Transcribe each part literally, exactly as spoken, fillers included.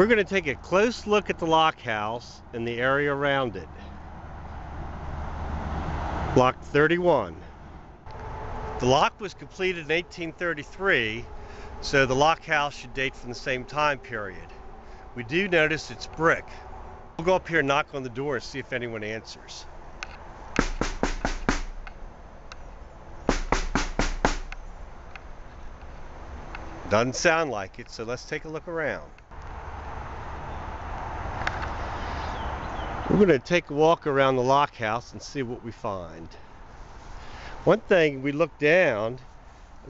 We're going to take a close look at the lock house and the area around it. Lock thirty-one. The lock was completed in eighteen thirty-three, so the lock house should date from the same time period. We do notice it's brick. We'll go up here and knock on the door and see if anyone answers. Doesn't sound like it, so let's take a look around. We're going to take a walk around the lock house and see what we find. One thing, we look down,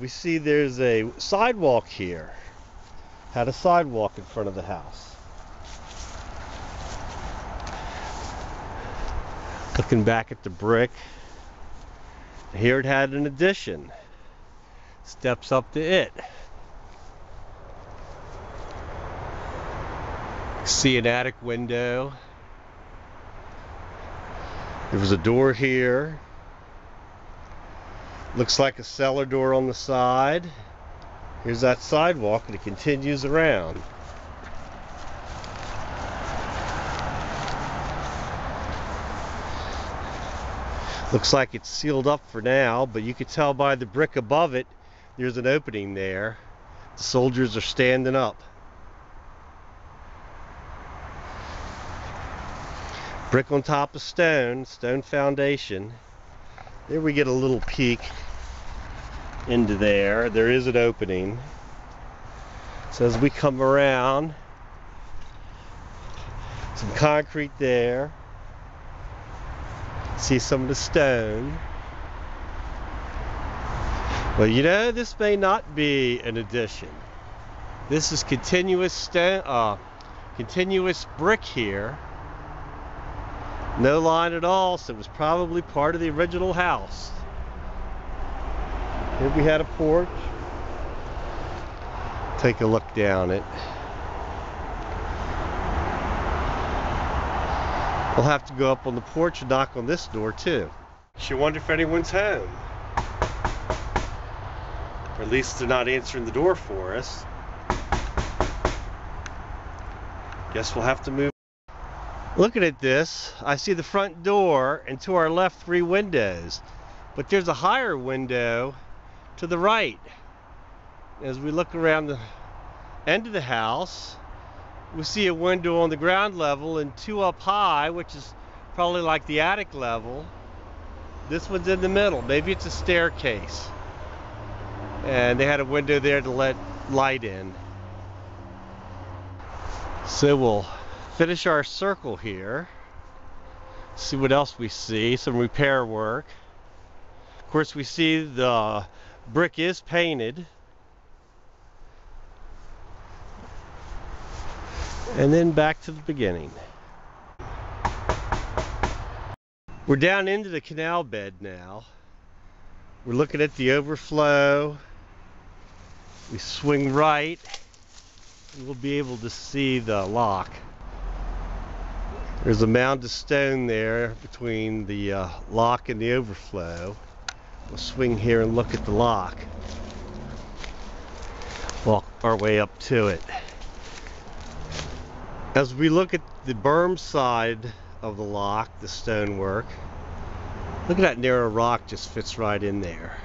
we see there's a sidewalk here. Had a sidewalk in front of the house. Looking back at the brick, here it had an addition. Steps up to it. See an attic window. There was a door here. Looks like a cellar door on the side. Here's that sidewalk, and it continues around. Looks like it's sealed up for now, but you could tell by the brick above it, there's an opening there. The soldiers are standing up. Brick on top of stone, stone foundation. There we get a little peek into there. There is an opening. So as we come around, some concrete there. See some of the stone. Well, you know, this may not be an addition. This is continuous stone, uh, continuous brick here. No line at all, so it was probably part of the original house. Here we had a porch. Take a look down it. We'll have to go up on the porch and knock on this door too. She wondered if anyone's home. Or at least they're not answering the door for us. Guess we'll have to move. Looking at this, I see the front door, and to our left three windows, but there's a higher window to the right. As we look around the end of the house, we see a window on the ground level and two up high, which is probably like the attic level. This one's in the middle. Maybe it's a staircase, and they had a window there to let light in. So we'll finish our circle here, see what else we see. Some repair work. Of course, we see the brick is painted. And then back to the beginning. We're down into the canal bed now. We're looking at the overflow. We swing right, and we'll be able to see the lock. There's a mound of stone there between the uh, lock and the overflow. We'll swing here and look at the lock. Walk our way up to it. As we look at the berm side of the lock, the stonework, look at that narrow rock, just fits right in there.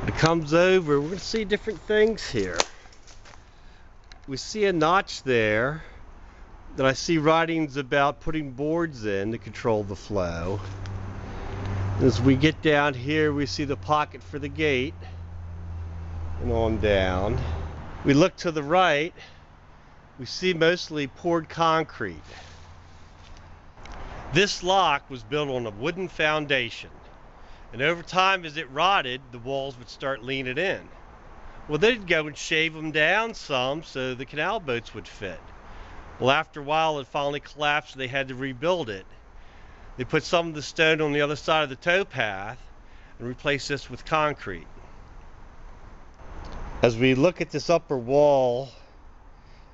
When it comes over, we're going to see different things here. We see a notch there. That I see writings about putting boards in to control the flow. As we get down here, we see the pocket for the gate and on down. We look to the right, we see mostly poured concrete. This lock was built on a wooden foundation, and over time as it rotted, the walls would start leaning in. Well, they'd go and shave them down some so the canal boats would fit. Well, after a while it finally collapsed and they had to rebuild it. They put some of the stone on the other side of the towpath and replaced this with concrete. As we look at this upper wall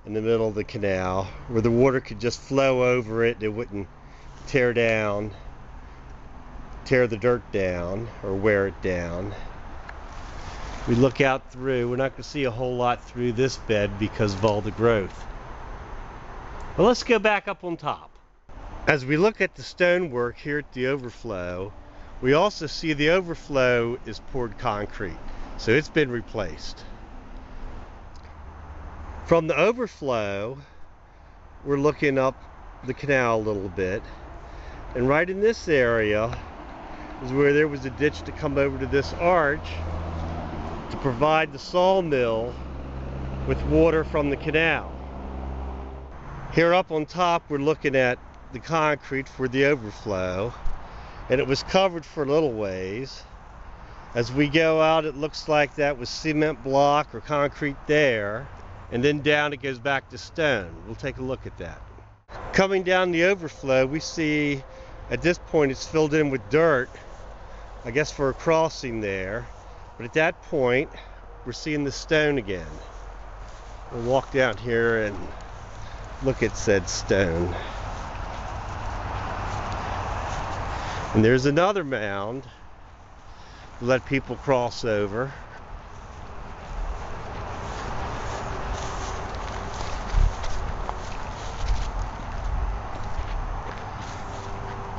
in the middle of the canal, where the water could just flow over it, it wouldn't tear down, tear the dirt down or wear it down. We look out through, we're not going to see a whole lot through this bed because of all the growth. Well, let's go back up on top. As we look at the stonework here at the overflow, we also see the overflow is poured concrete, so it's been replaced. From the overflow, we're looking up the canal a little bit, and right in this area is where there was a ditch to come over to this arch to provide the sawmill with water from the canal. Here up on top, we're looking at the concrete for the overflow, and it was covered for a little ways. As we go out, it looks like that was cement block or concrete there, and then down it goes back to stone. We'll take a look at that. Coming down the overflow, we see at this point it's filled in with dirt, I guess for a crossing there, but at that point we're seeing the stone again. We'll walk down here and look at said stone. And there's another mound to let people cross over.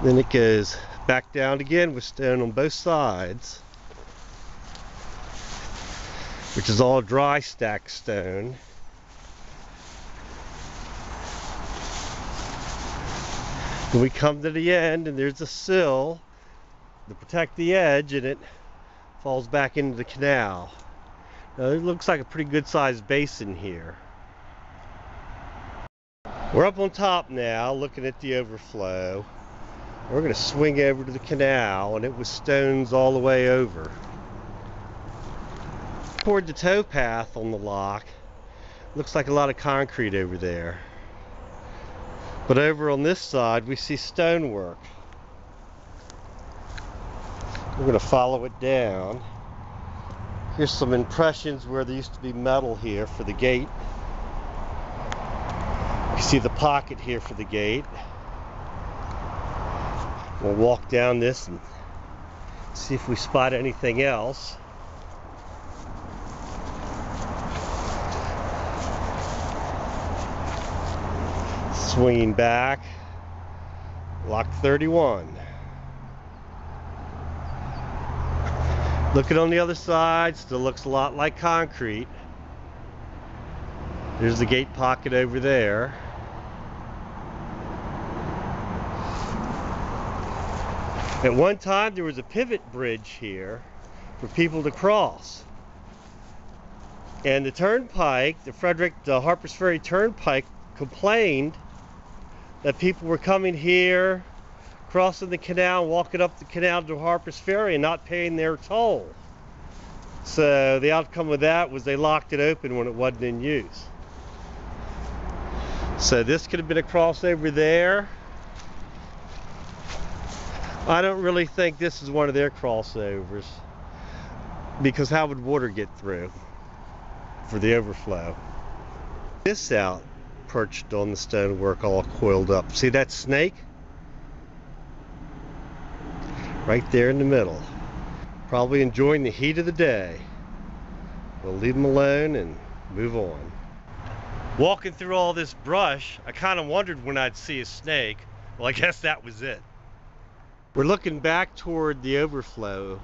Then it goes back down again with stone on both sides, which is all dry stack stone. And we come to the end, and there's a sill to protect the edge, and it falls back into the canal. Now it looks like a pretty good sized basin here. We're up on top now looking at the overflow. We're going to swing over to the canal, and it was stones all the way over. Toward the towpath on the lock, looks like a lot of concrete over there. But over on this side, we see stonework. We're going to follow it down. Here's some impressions where there used to be metal here for the gate. You see the pocket here for the gate. We'll walk down this and see if we spot anything else. Swinging back, lock thirty-one. Looking on the other side, still looks a lot like concrete. There's the gate pocket over there. At one time, there was a pivot bridge here for people to cross. And the turnpike, the Frederick, the Harpers Ferry Turnpike, complained that people were coming here, crossing the canal, walking up the canal to Harpers Ferry and not paying their toll. So the outcome of that was they locked it open when it wasn't in use. So this could have been a crossover there. I don't really think this is one of their crossovers, because how would water get through for the overflow? This out perched on the stonework, all coiled up. See that snake? Right there in the middle. Probably enjoying the heat of the day. We'll leave them alone and move on. Walking through all this brush, I kind of wondered when I'd see a snake. Well, I guess that was it. We're looking back toward the overflow.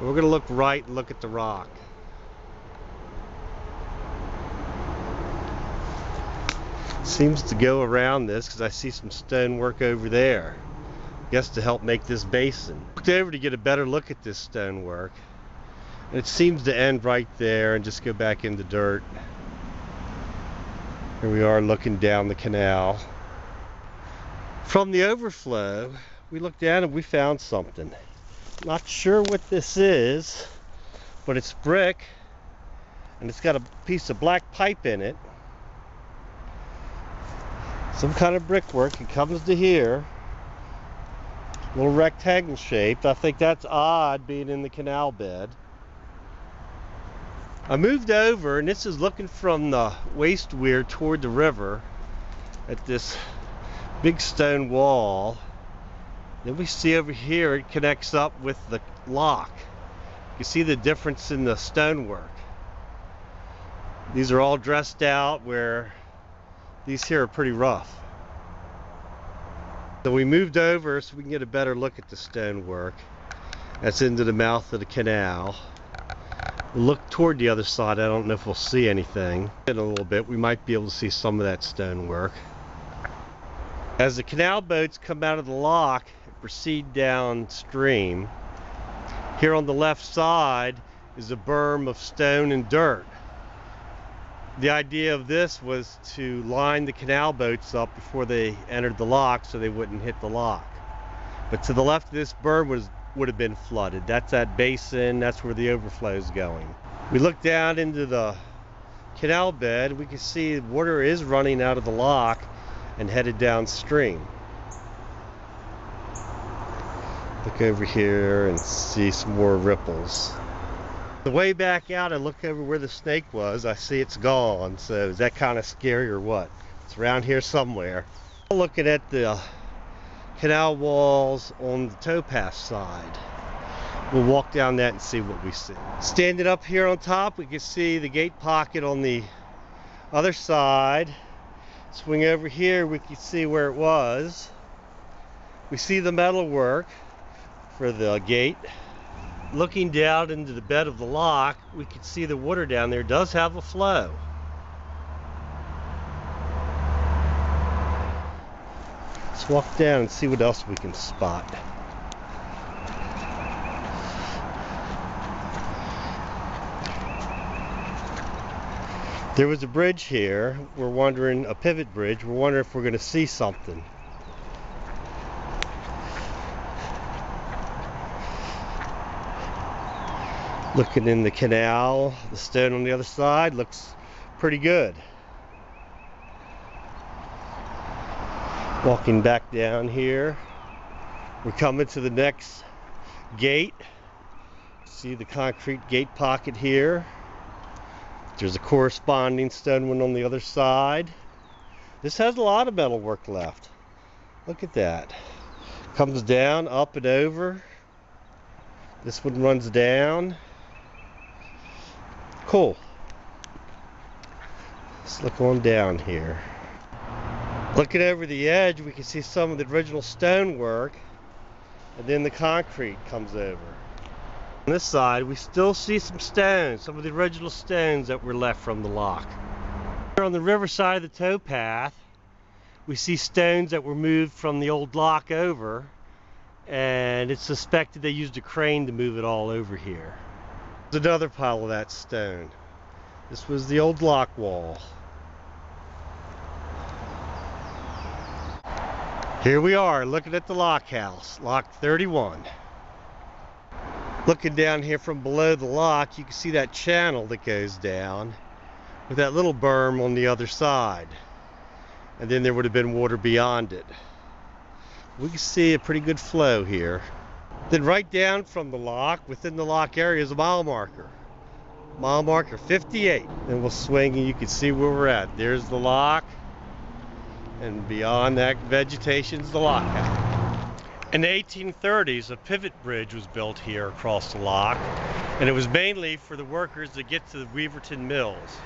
We're going to look right and look at the rock. Seems to go around this because I see some stonework over there. I guess to help make this basin. Looked over to get a better look at this stonework. And it seems to end right there and just go back into dirt. Here we are looking down the canal. From the overflow, we looked down and we found something. Not sure what this is, but it's brick and it's got a piece of black pipe in it. Some kind of brickwork. It comes to here. Little rectangle shaped. I think that's odd being in the canal bed. I moved over, and this is looking from the waste weir toward the river at this big stone wall. Then we see over here it connects up with the lock. You see the difference in the stonework. These are all dressed out where These here are pretty rough. So we moved over so we can get a better look at the stonework. That's into the mouth of the canal. Look toward the other side. I don't know if we'll see anything. In a little bit, we might be able to see some of that stonework. As the canal boats come out of the lock and proceed downstream, here on the left side is a berm of stone and dirt. The idea of this was to line the canal boats up before they entered the lock so they wouldn't hit the lock. But to the left of this berm was would have been flooded. That's that basin. That's where the overflow is going. We look down into the canal bed. We can see water is running out of the lock and headed downstream. Look over here and see some more ripples. The way back out, I look over where the snake was. I see it's gone. So is that kind of scary or what? It's around here somewhere. Looking at the canal walls on the towpath side. We'll walk down that and see what we see. Standing up here on top, we can see the gate pocket on the other side. Swing over here, we can see where it was. We see the metal work for the gate. Looking down into the bed of the lock, we can see the water down there does have a flow. Let's walk down and see what else we can spot. There was a bridge here. We're wondering, a pivot bridge. We're wondering if we're going to see something. Looking in the canal, the stone on the other side looks pretty good. Walking back down here, we're coming to the next gate. See the concrete gate pocket here. There's a corresponding stone one on the other side. This has a lot of metal work left. Look at that. Comes down, up and over. This one runs down. Cool. Let's look on down here. Looking over the edge, we can see some of the original stonework, and then the concrete comes over. On this side, we still see some stones, some of the original stones that were left from the lock. Here on the river side of the towpath, we see stones that were moved from the old lock over, and it's suspected they used a crane to move it all over here. There's another pile of that stone. This was the old lock wall. Here we are looking at the lock house, lock thirty-one. Looking down here from below the lock, you can see that channel that goes down with that little berm on the other side. And then there would have been water beyond it. We can see a pretty good flow here. Then right down from the lock, within the lock area is a mile marker. Mile marker fifty-eight. And we'll swing and you can see where we're at. There's the lock. And beyond that vegetation's the lock. In the eighteen thirties, a pivot bridge was built here across the lock, and it was mainly for the workers to get to the Weaverton Mills.